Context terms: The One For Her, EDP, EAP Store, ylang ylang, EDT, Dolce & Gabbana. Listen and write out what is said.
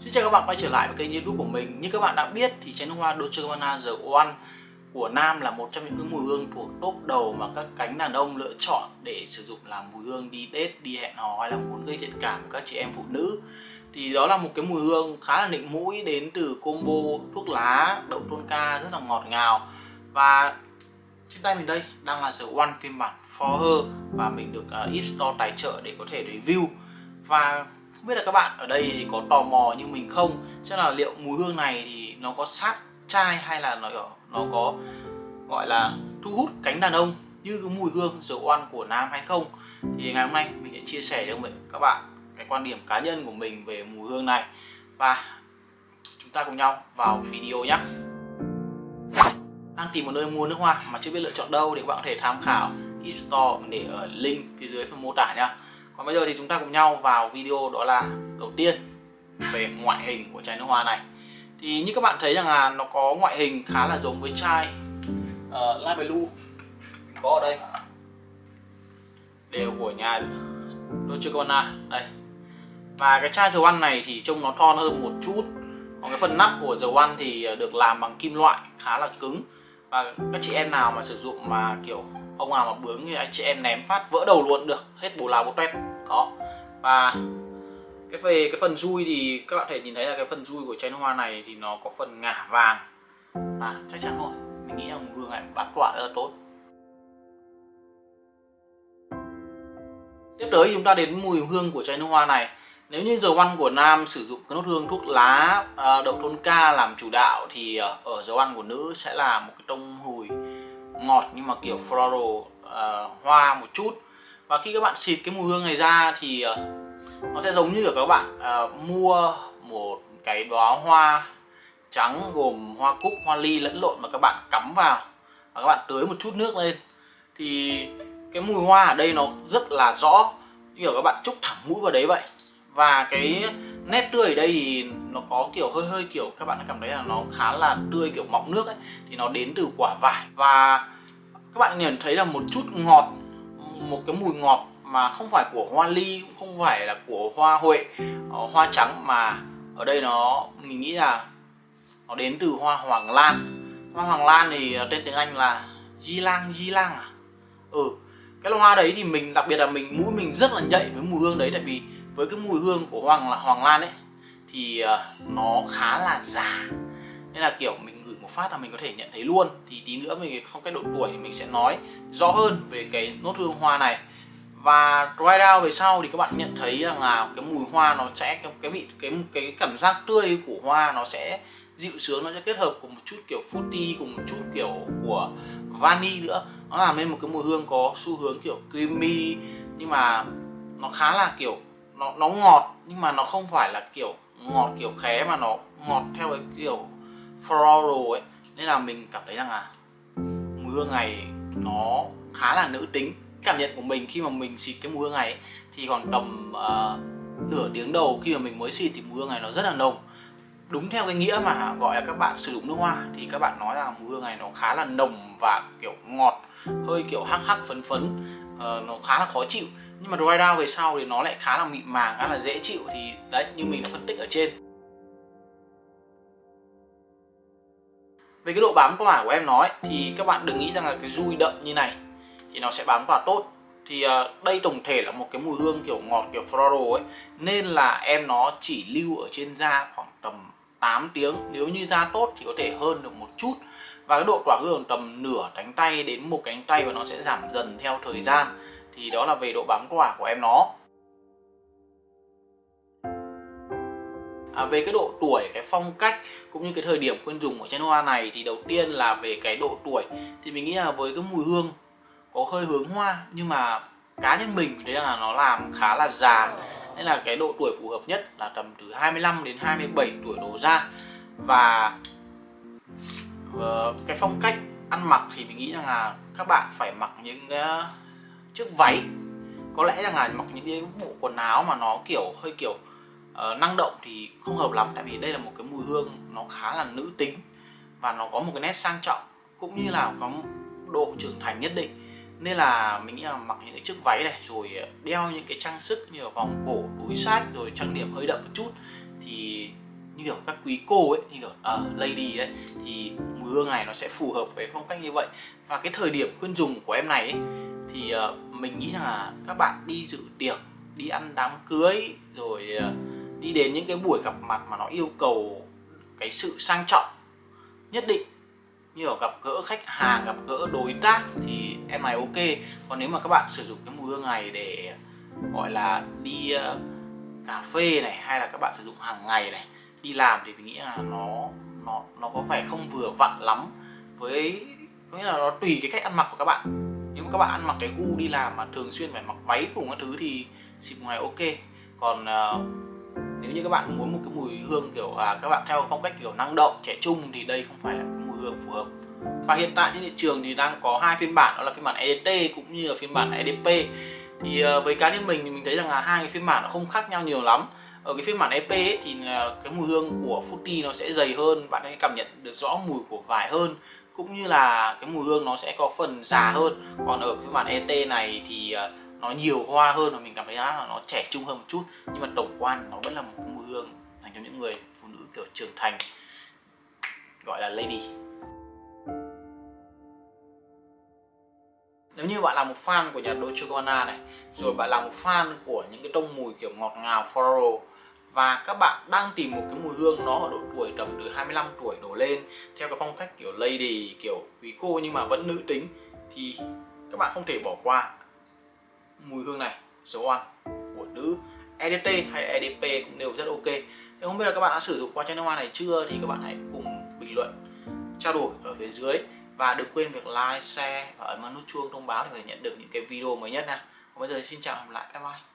Xin chào các bạn quay trở lại với kênh YouTube của mình. Như các bạn đã biết thì chén nước hoa Dolce Gabbana The One của nam là một trong những cái mùi hương thuộc top đầu mà các cánh đàn ông lựa chọn để sử dụng làm mùi hương đi Tết, đi hẹn hò hay là muốn gây thiện cảm với các chị em phụ nữ. Thì đó là một cái mùi hương khá là nịnh mũi, đến từ combo thuốc lá, đậu tonka rất là ngọt ngào. Và trên tay mình đây đang là The One phiên bản For Her và mình được EAP Store tài trợ để có thể review. Và không biết là các bạn ở đây thì có tò mò như mình không, chắc là liệu mùi hương này thì nó có sát trai hay là nó có gọi là thu hút cánh đàn ông như cái mùi hương The One của nam hay không. Thì ngày hôm nay mình sẽ chia sẻ cho các bạn cái quan điểm cá nhân của mình về mùi hương này, và chúng ta cùng nhau vào video nhé. Đang tìm một nơi mua nước hoa mà chưa biết lựa chọn đâu thì các bạn có thể tham khảo EAP Store, để ở link phía dưới phần mô tả nhá. Còn bây giờ thì chúng ta cùng nhau vào video, đó là đầu tiên về ngoại hình của chai nước hoa này. Thì như các bạn thấy rằng là nó có ngoại hình khá là giống với chai Light Blue có ở đây, đều của nhà Dolce Gabbana đây. Và cái chai The One này thì trông nó thon hơn một chút. Còn cái phần nắp của The One thì được làm bằng kim loại khá là cứng. Và các chị em nào mà sử dụng mà kiểu ông nào mà bướng thì anh chị em ném phát vỡ đầu luôn được, hết bù lao bù toét đó. Và về cái phần dui thì các bạn thể nhìn thấy là cái phần dui của chai nước hoa này thì nó có phần ngả vàng, và chắc chắn rồi, mình nghĩ là mùi hương này bám tỏa rất là tốt. Tiếp tới chúng ta đến mùi hương của chai nước hoa này. Nếu như The One của nam sử dụng cái nốt hương thuốc lá, đậu tonka làm chủ đạo, thì ở The One của nữ sẽ là một cái tông mùi ngọt nhưng mà kiểu floral, hoa một chút. Và khi các bạn xịt cái mùi hương này ra thì nó sẽ giống như là các bạn mua một cái đóa hoa trắng gồm hoa cúc, hoa ly lẫn lộn mà các bạn cắm vào và các bạn tưới một chút nước lên, thì cái mùi hoa ở đây nó rất là rõ, như kiểu các bạn chúc thẳng mũi vào đấy vậy. Và cái nét tươi ở đây thì nó có kiểu hơi kiểu các bạn cảm thấy là nó khá là tươi kiểu mọng nước ấy, thì nó đến từ quả vải. Và các bạn nhìn thấy là một chút ngọt, một cái mùi ngọt mà không phải của hoa ly, cũng không phải là của hoa huệ, hoa trắng, mà ở đây nó, mình nghĩ là nó đến từ hoa hoàng lan. Hoa hoàng lan thì tên tiếng Anh là ylang ylang à? Ừ, cái hoa đấy thì mình, đặc biệt là mình, mũi mình rất là nhạy với mùi hương đấy, tại vì với cái mùi hương của hoàng lan ấy thì nó khá là già, nên là kiểu mình ngửi một phát là mình có thể nhận thấy luôn. Thì tí nữa mình không, cái độ tuổi thì mình sẽ nói rõ hơn về cái nốt hương hoa này. Và dry down về sau thì các bạn nhận thấy rằng là cái mùi hoa nó sẽ cái cảm giác tươi của hoa nó sẽ dịu sướng, nó sẽ kết hợp cùng một chút kiểu fruity, cùng một chút kiểu của vani nữa, nó làm nên một cái mùi hương có xu hướng kiểu creamy, nhưng mà nó khá là kiểu nó ngọt, nhưng mà nó không phải là kiểu ngọt kiểu khé, mà nó ngọt theo cái kiểu floral ấy. Nên là mình cảm thấy rằng là mùi hương này nó khá là nữ tính. Cảm nhận của mình khi mà mình xịt cái mùi hương này ấy, thì khoảng tầm nửa tiếng đầu khi mà mình mới xịt thì mùi hương này nó rất là nồng. Đúng theo cái nghĩa mà gọi là các bạn sử dụng nước hoa thì các bạn nói là mùi hương này nó khá là nồng và kiểu ngọt, hơi kiểu hắc hắc phấn phấn, nó khá là khó chịu. Nhưng mà dry down về sau thì nó lại khá là mịn màng, khá là dễ chịu. Thì đấy, như mình đã phân tích ở trên. Về cái độ bám tỏa của em nói thì các bạn đừng nghĩ rằng là cái dui đậm như này thì nó sẽ bám tỏa tốt. Thì đây tổng thể là một cái mùi hương kiểu ngọt, kiểu floral ấy, nên là em nó chỉ lưu ở trên da khoảng tầm 8 tiếng. Nếu như da tốt thì có thể hơn được một chút. Và cái độ tỏa hương tầm nửa cánh tay đến một cánh tay, và nó sẽ giảm dần theo thời gian. Thì đó là về độ bám tỏa của em nó. Về cái độ tuổi, cái phong cách cũng như cái thời điểm khuyên dùng của chai nước hoa này, thì đầu tiên là về cái độ tuổi, thì mình nghĩ là với cái mùi hương có hơi hướng hoa, nhưng mà cá nhân mình thấy là nó làm khá là già, nên là cái độ tuổi phù hợp nhất là tầm từ 25 đến 27 tuổi đổ ra. Và cái phong cách ăn mặc thì mình nghĩ rằng là các bạn phải mặc những chiếc váy, có lẽ rằng là mặc những cái bộ quần áo mà nó kiểu hơi kiểu năng động thì không hợp lắm, tại vì đây là một cái mùi hương nó khá là nữ tính và nó có một cái nét sang trọng cũng như là có độ trưởng thành nhất định. Nên là mình nghĩ là mặc những cái chiếc váy này, rồi đeo những cái trang sức như là vòng cổ, túi xách, rồi trang điểm hơi đậm một chút, thì như kiểu các quý cô ấy, như kiểu lady ấy, thì mùi hương này nó sẽ phù hợp với phong cách như vậy. Và cái thời điểm khuyên dùng của em này ấy, thì mình nghĩ là các bạn đi dự tiệc, đi ăn đám cưới, rồi đi đến những cái buổi gặp mặt mà nó yêu cầu cái sự sang trọng nhất định, như kiểu gặp gỡ khách hàng, gặp gỡ đối tác, thì em này ok. Còn nếu mà các bạn sử dụng cái mùi hương này để gọi là đi cà phê này, hay là các bạn sử dụng hàng ngày này, đi làm, thì mình nghĩ là nó có vẻ không vừa vặn lắm. Với có nghĩa là nó tùy cái cách ăn mặc của các bạn. Nếu mà các bạn ăn mặc cái gu đi làm mà thường xuyên phải mặc váy cùng các thứ thì xịt mùi này ok. Còn nếu như các bạn muốn một cái mùi hương kiểu các bạn theo phong cách kiểu năng động, trẻ trung, thì đây không phải là cái mùi hương phù hợp. Và hiện tại trên thị trường thì đang có hai phiên bản, đó là phiên bản EDT cũng như là phiên bản EDP. Thì với cá nhân mình thì mình thấy rằng là hai cái phiên bản nó không khác nhau nhiều lắm. Ở cái phiên bản EP ấy, thì cái mùi hương của Footy nó sẽ dày hơn, bạn sẽ cảm nhận được rõ mùi của vải hơn, cũng như là cái mùi hương nó sẽ có phần già hơn. Còn ở phiên bản ET này thì nó nhiều hoa hơn, và mình cảm thấy là nó trẻ trung hơn một chút. Nhưng mà tổng quan nó vẫn là một mùi hương dành cho những người phụ nữ kiểu trưởng thành, gọi là lady. Nếu như bạn là một fan của nhà Dolce & Gabbana này, rồi bạn là một fan của những cái tông mùi kiểu ngọt ngào floral, và các bạn đang tìm một cái mùi hương nó ở độ tuổi tầm từ 25 tuổi đổ lên, theo cái phong cách kiểu lady, kiểu quý cô nhưng mà vẫn nữ tính, thì các bạn không thể bỏ qua mùi hương này, dấu ăn của nữ. EDT hay EDP cũng đều rất ok. Thế không biết là các bạn đã sử dụng qua channel hoa này chưa, thì các bạn hãy cùng bình luận, trao đổi ở phía dưới. Và đừng quên việc like, share và ấn nút chuông thông báo để có thể nhận được những cái video mới nhất nha. Còn bây giờ xin chào và hẹn gặp lại, bye bye.